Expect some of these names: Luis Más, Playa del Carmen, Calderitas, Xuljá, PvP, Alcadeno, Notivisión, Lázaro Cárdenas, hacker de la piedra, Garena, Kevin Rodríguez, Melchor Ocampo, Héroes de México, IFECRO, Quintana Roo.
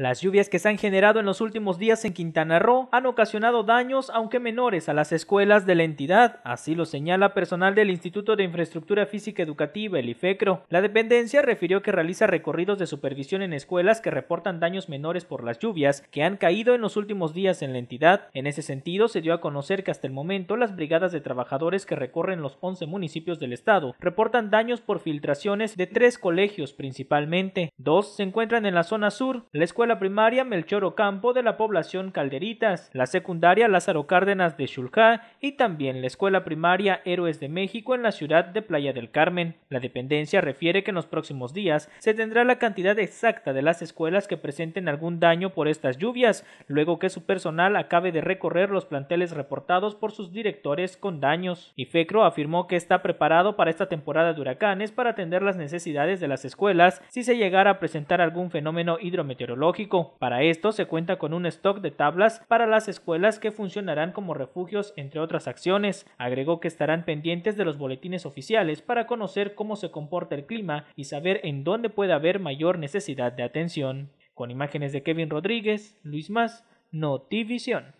Las lluvias que se han generado en los últimos días en Quintana Roo han ocasionado daños, aunque menores, a las escuelas de la entidad, así lo señala personal del Instituto de Infraestructura Física Educativa, el IFECRO. La dependencia refirió que realiza recorridos de supervisión en escuelas que reportan daños menores por las lluvias que han caído en los últimos días en la entidad. En ese sentido, se dio a conocer que hasta el momento las brigadas de trabajadores que recorren los 11 municipios del estado reportan daños por filtraciones de 3 colegios principalmente. 2 se encuentran en la zona sur, la escuela primaria Melchor Ocampo de la población Calderitas, la secundaria Lázaro Cárdenas de Xuljá y también la escuela primaria Héroes de México en la ciudad de Playa del Carmen. La dependencia refiere que en los próximos días se tendrá la cantidad exacta de las escuelas que presenten algún daño por estas lluvias, luego que su personal acabe de recorrer los planteles reportados por sus directores con daños. IFECRO afirmó que está preparado para esta temporada de huracanes para atender las necesidades de las escuelas si se llegara a presentar algún fenómeno hidrometeorológico. Para esto se cuenta con un stock de tablas para las escuelas que funcionarán como refugios, entre otras acciones. Agregó que estarán pendientes de los boletines oficiales para conocer cómo se comporta el clima y saber en dónde puede haber mayor necesidad de atención. Con imágenes de Kevin Rodríguez, Luis Más, Notivisión.